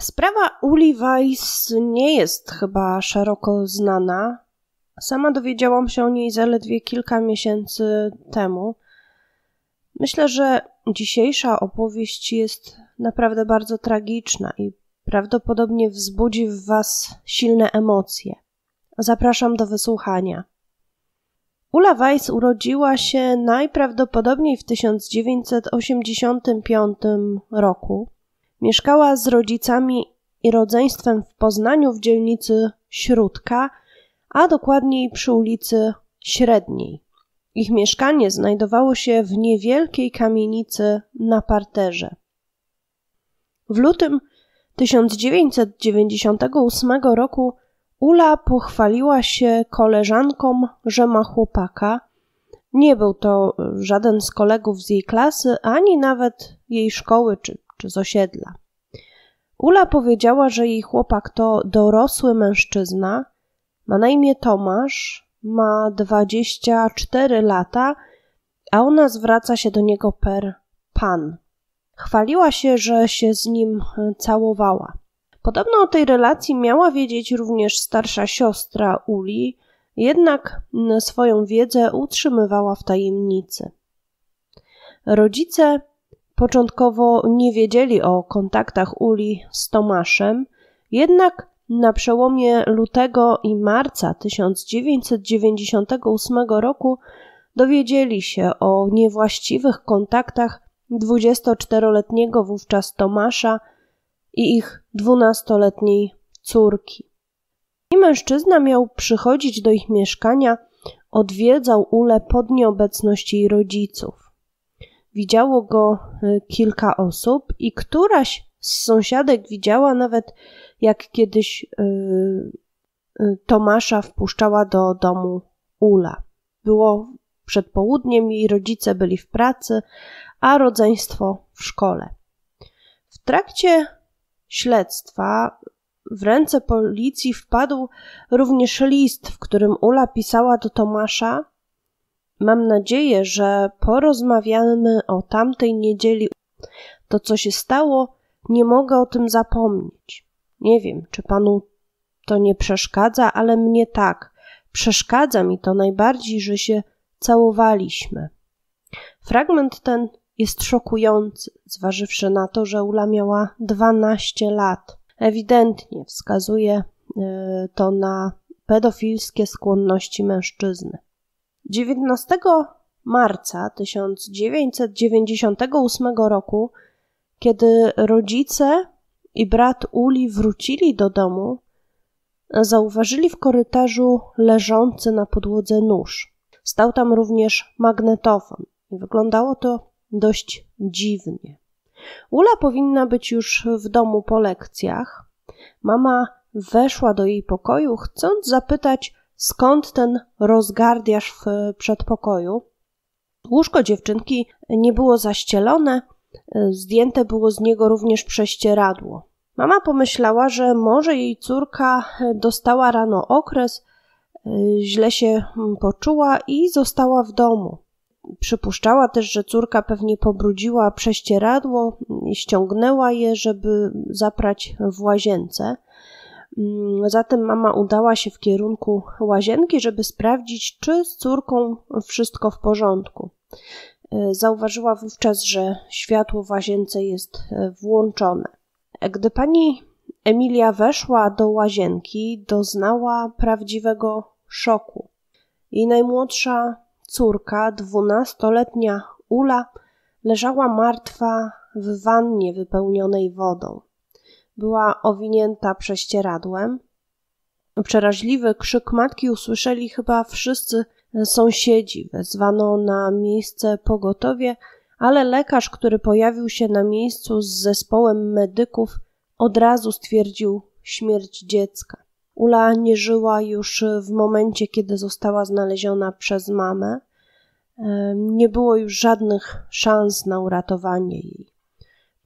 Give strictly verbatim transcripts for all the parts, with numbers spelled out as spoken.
Sprawa Uli Wajs nie jest chyba szeroko znana. Sama dowiedziałam się o niej zaledwie kilka miesięcy temu. Myślę, że dzisiejsza opowieść jest naprawdę bardzo tragiczna i prawdopodobnie wzbudzi w Was silne emocje. Zapraszam do wysłuchania. Ula Wajs urodziła się najprawdopodobniej w tysiąc dziewięćset osiemdziesiątym piątym roku. Mieszkała z rodzicami i rodzeństwem w Poznaniu w dzielnicy Śródka, a dokładniej przy ulicy Średniej. Ich mieszkanie znajdowało się w niewielkiej kamienicy na parterze. W lutym tysiąc dziewięćset dziewięćdziesiątego ósmego roku Ula pochwaliła się koleżankom, że ma chłopaka. Nie był to żaden z kolegów z jej klasy, ani nawet jej szkoły czy, czy z osiedla. Ula powiedziała, że jej chłopak to dorosły mężczyzna, ma na imię Tomasz, ma dwadzieścia cztery lata, a ona zwraca się do niego per pan. Chwaliła się, że się z nim całowała. Podobno o tej relacji miała wiedzieć również starsza siostra Uli, jednak swoją wiedzę utrzymywała w tajemnicy. Rodzice początkowo nie wiedzieli o kontaktach Uli z Tomaszem, jednak na przełomie lutego i marca tysiąc dziewięćset dziewięćdziesiątego ósmego roku dowiedzieli się o niewłaściwych kontaktach dwudziestoczteroletniego wówczas Tomasza i ich dwunastoletniej córki. I mężczyzna miał przychodzić do ich mieszkania, odwiedzał Ulę pod nieobecność jej rodziców. Widziało go kilka osób i któraś z sąsiadek widziała nawet, jak kiedyś yy, yy, Tomasza wpuszczała do domu Ula. Było przed południem, jej rodzice byli w pracy, a rodzeństwo w szkole. W trakcie śledztwa w ręce policji wpadł również list, w którym Ula pisała do Tomasza: mam nadzieję, że porozmawiamy o tamtej niedzieli. To, co się stało, nie mogę o tym zapomnieć. Nie wiem, czy panu to nie przeszkadza, ale mnie tak. Przeszkadza mi to najbardziej, że się całowaliśmy. Fragment ten jest szokujący, zważywszy na to, że Ula miała dwanaście lat. Ewidentnie wskazuje to na pedofilskie skłonności mężczyzny. dziewiętnastego marca tysiąc dziewięćset dziewięćdziesiątego ósmego roku, kiedy rodzice i brat Uli wrócili do domu, zauważyli w korytarzu leżący na podłodze nóż. Stał tam również magnetofon i wyglądało to dość dziwnie. Ula powinna być już w domu po lekcjach. Mama weszła do jej pokoju, chcąc zapytać, skąd ten rozgardiaż w przedpokoju. Łóżko dziewczynki nie było zaścielone, zdjęte było z niego również prześcieradło. Mama pomyślała, że może jej córka dostała rano okres, źle się poczuła i została w domu. Przypuszczała też, że córka pewnie pobrudziła prześcieradło i ściągnęła je, żeby zaprać w łazience. Zatem mama udała się w kierunku łazienki, żeby sprawdzić, czy z córką wszystko w porządku. Zauważyła wówczas, że światło w łazience jest włączone. Gdy pani Emilia weszła do łazienki, doznała prawdziwego szoku. Jej najmłodsza córka, dwunastoletnia Ula, leżała martwa w wannie wypełnionej wodą. Była owinięta prześcieradłem. Przeraźliwy krzyk matki usłyszeli chyba wszyscy sąsiedzi. Wezwano na miejsce pogotowie, ale lekarz, który pojawił się na miejscu z zespołem medyków, od razu stwierdził śmierć dziecka. Ula nie żyła już w momencie, kiedy została znaleziona przez mamę. Nie było już żadnych szans na uratowanie jej.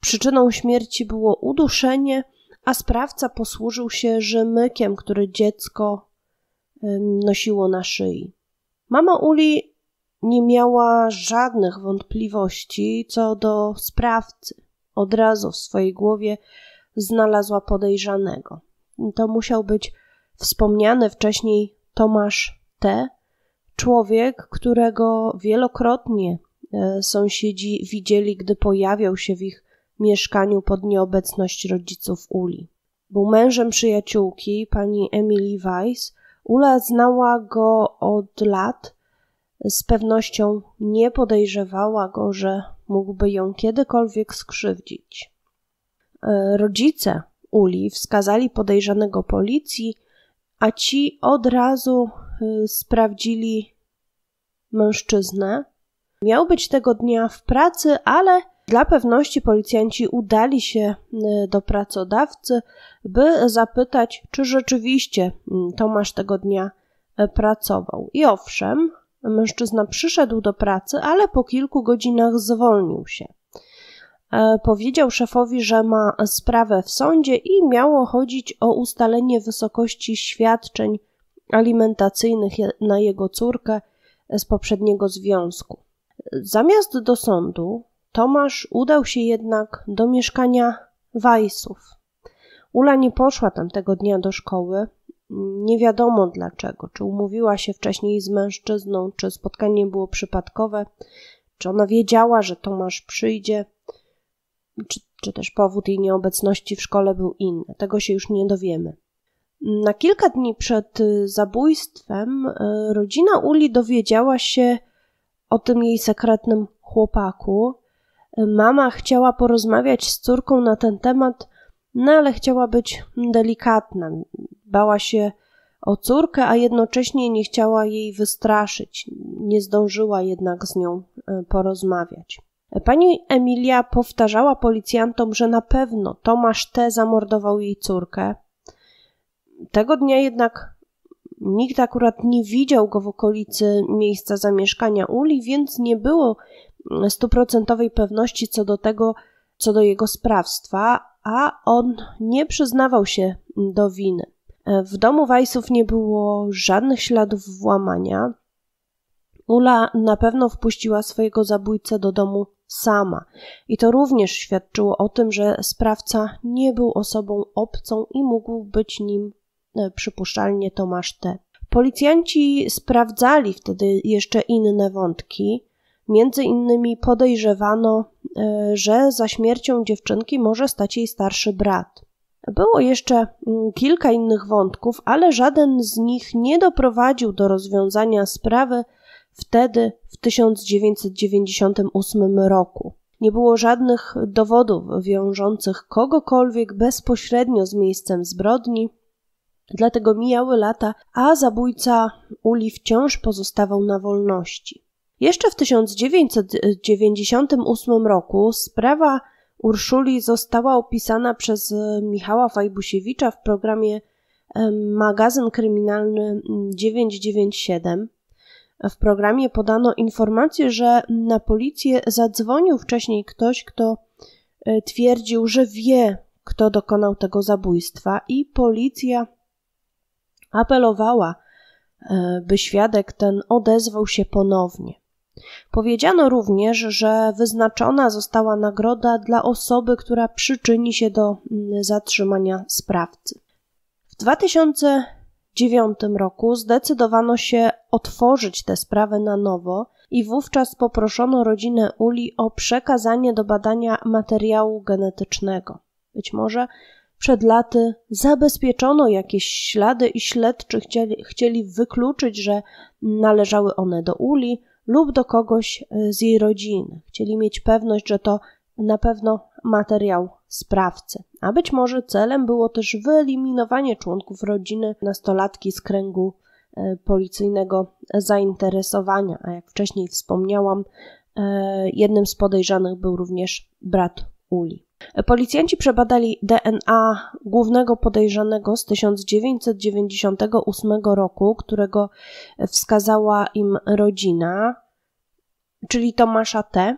Przyczyną śmierci było uduszenie, a sprawca posłużył się rzemykiem, który dziecko nosiło na szyi. Mama Uli nie miała żadnych wątpliwości co do sprawcy. Od razu w swojej głowie znalazła podejrzanego. To musiał być wspomniany wcześniej Tomasz T., człowiek, którego wielokrotnie sąsiedzi widzieli, gdy pojawiał się w ich mieszkaniu pod nieobecność rodziców Uli. Był mężem przyjaciółki, pani Emilii Weiss. Ula znała go od lat. Z pewnością nie podejrzewała go, że mógłby ją kiedykolwiek skrzywdzić. Rodzice Uli wskazali podejrzanego policji, a ci od razu sprawdzili mężczyznę. Miał być tego dnia w pracy, ale dla pewności policjanci udali się do pracodawcy, by zapytać, czy rzeczywiście Tomasz tego dnia pracował. I owszem, mężczyzna przyszedł do pracy, ale po kilku godzinach zwolnił się. Powiedział szefowi, że ma sprawę w sądzie i miało chodzić o ustalenie wysokości świadczeń alimentacyjnych na jego córkę z poprzedniego związku. Zamiast do sądu Tomasz udał się jednak do mieszkania Weissów. Ula nie poszła tamtego dnia do szkoły. Nie wiadomo dlaczego, czy umówiła się wcześniej z mężczyzną, czy spotkanie było przypadkowe, czy ona wiedziała, że Tomasz przyjdzie, czy, czy też powód jej nieobecności w szkole był inny. Tego się już nie dowiemy. Na kilka dni przed zabójstwem rodzina Uli dowiedziała się o tym jej sekretnym chłopaku. Mama chciała porozmawiać z córką na ten temat, no ale chciała być delikatna. Bała się o córkę, a jednocześnie nie chciała jej wystraszyć. Nie zdążyła jednak z nią porozmawiać. Pani Emilia powtarzała policjantom, że na pewno Tomasz T. zamordował jej córkę. Tego dnia jednak nikt akurat nie widział go w okolicy miejsca zamieszkania Uli, więc nie było stuprocentowej pewności co do tego, co do jego sprawstwa, a on nie przyznawał się do winy. W domu Weissów nie było żadnych śladów włamania. Ula na pewno wpuściła swojego zabójcę do domu sama i to również świadczyło o tym, że sprawca nie był osobą obcą i mógł być nim przypuszczalnie Tomasz T. Policjanci sprawdzali wtedy jeszcze inne wątki. Między innymi podejrzewano, że za śmiercią dziewczynki może stać jej starszy brat. Było jeszcze kilka innych wątków, ale żaden z nich nie doprowadził do rozwiązania sprawy wtedy w tysiąc dziewięćset dziewięćdziesiątym ósmym roku. Nie było żadnych dowodów wiążących kogokolwiek bezpośrednio z miejscem zbrodni, dlatego mijały lata, a zabójca Uli wciąż pozostawał na wolności. Jeszcze w tysiąc dziewięćset dziewięćdziesiątym ósmym roku sprawa Urszuli została opisana przez Michała Fajbusiewicza w programie Magazyn Kryminalny dziewięćset dziewięćdziesiąt siedem. W programie podano informację, że na policję zadzwonił wcześniej ktoś, kto twierdził, że wie, kto dokonał tego zabójstwa, i policja apelowała, by świadek ten odezwał się ponownie. Powiedziano również, że wyznaczona została nagroda dla osoby, która przyczyni się do zatrzymania sprawcy. W dwa tysiące dziewiątym roku zdecydowano się otworzyć tę sprawę na nowo i wówczas poproszono rodzinę Uli o przekazanie do badania materiału genetycznego. Być może przed laty zabezpieczono jakieś ślady i śledczy chcieli, chcieli wykluczyć, że należały one do Uli lub do kogoś z jej rodziny. Chcieli mieć pewność, że to na pewno materiał sprawcy. A być może celem było też wyeliminowanie członków rodziny nastolatki z kręgu policyjnego zainteresowania. A jak wcześniej wspomniałam, jednym z podejrzanych był również brat Uli. Policjanci przebadali D N A głównego podejrzanego z tysiąc dziewięćset dziewięćdziesiątego ósmego roku, którego wskazała im rodzina, czyli Tomasza T.,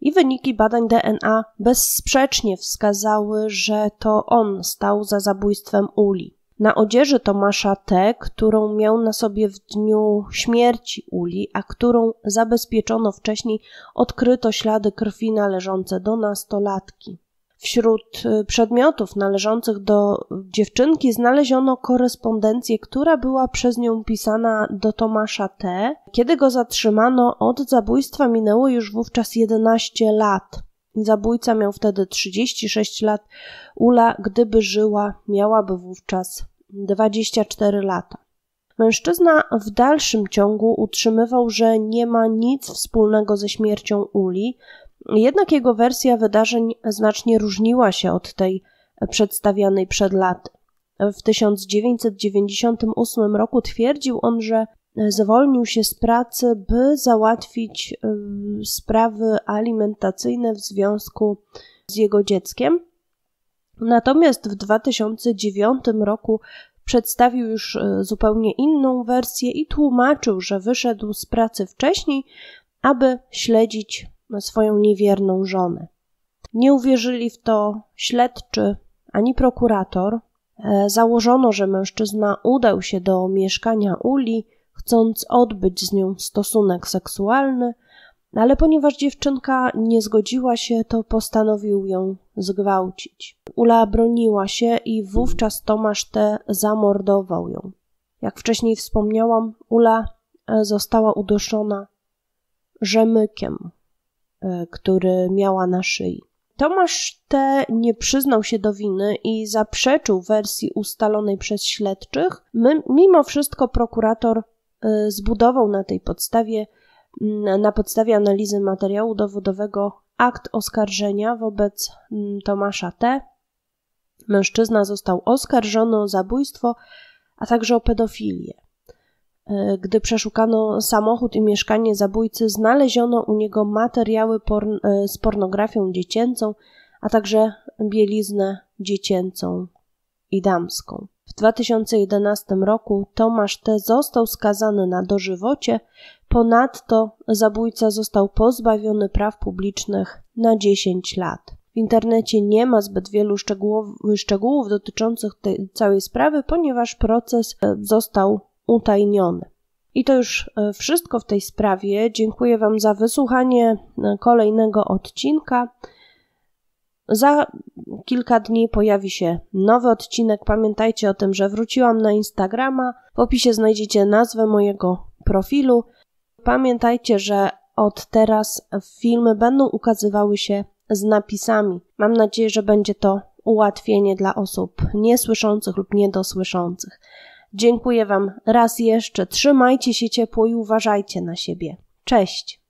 i wyniki badań D N A bezsprzecznie wskazały, że to on stał za zabójstwem Uli. Na odzieży Tomasza T., którą miał na sobie w dniu śmierci Uli, a którą zabezpieczono wcześniej, odkryto ślady krwi należące do nastolatki. Wśród przedmiotów należących do dziewczynki znaleziono korespondencję, która była przez nią pisana do Tomasza T. Kiedy go zatrzymano, od zabójstwa minęło już wówczas jedenaście lat. Zabójca miał wtedy trzydzieści sześć lat. Ula, gdyby żyła, miałaby wówczas dwadzieścia cztery lata. Mężczyzna w dalszym ciągu utrzymywał, że nie ma nic wspólnego ze śmiercią Uli, jednak jego wersja wydarzeń znacznie różniła się od tej przedstawianej przed laty. W tysiąc dziewięćset dziewięćdziesiątym ósmym roku twierdził on, że zwolnił się z pracy, by załatwić sprawy alimentacyjne w związku z jego dzieckiem. Natomiast w dwa tysiące dziewiątym roku przedstawił już zupełnie inną wersję i tłumaczył, że wyszedł z pracy wcześniej, aby śledzić swoją niewierną żonę. Nie uwierzyli w to śledczy ani prokurator. Założono, że mężczyzna udał się do mieszkania Uli, chcąc odbyć z nią stosunek seksualny, ale ponieważ dziewczynka nie zgodziła się, to postanowił ją zgwałcić. Ula broniła się i wówczas Tomasz T. zamordował ją. Jak wcześniej wspomniałam, Ula została uduszona rzemykiem, który miała na szyi. Tomasz T. nie przyznał się do winy i zaprzeczył wersji ustalonej przez śledczych. Mimo wszystko prokurator zbudował na tej podstawie, na podstawie analizy materiału dowodowego, akt oskarżenia wobec Tomasza T. Mężczyzna został oskarżony o zabójstwo, a także o pedofilię. Gdy przeszukano samochód i mieszkanie zabójcy, znaleziono u niego materiały porn- z pornografią dziecięcą, a także bieliznę dziecięcą i damską. W dwa tysiące jedenastym roku Tomasz T. został skazany na dożywocie, ponadto zabójca został pozbawiony praw publicznych na dziesięć lat. W internecie nie ma zbyt wielu szczegółów, szczegółów dotyczących tej całej sprawy, ponieważ proces został utajniony. I to już wszystko w tej sprawie. Dziękuję Wam za wysłuchanie kolejnego odcinka. Za kilka dni pojawi się nowy odcinek. Pamiętajcie o tym, że wróciłam na Instagrama. W opisie znajdziecie nazwę mojego profilu. Pamiętajcie, że od teraz filmy będą ukazywały się z napisami. Mam nadzieję, że będzie to ułatwienie dla osób niesłyszących lub niedosłyszących. Dziękuję Wam raz jeszcze. Trzymajcie się ciepło i uważajcie na siebie. Cześć!